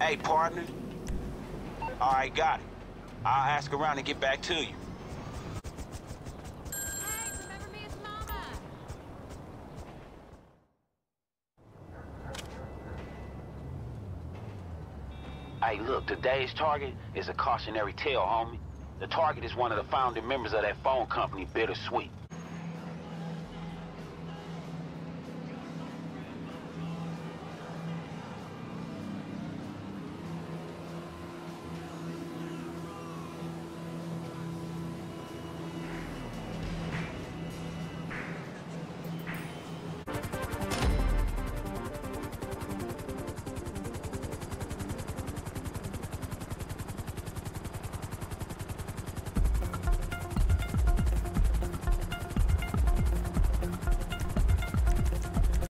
Hey, partner. All right, got it. I'll ask around and get back to you. Hey, look, today's target is a cautionary tale, homie. The target is one of the founding members of that phone company, Bittersweet.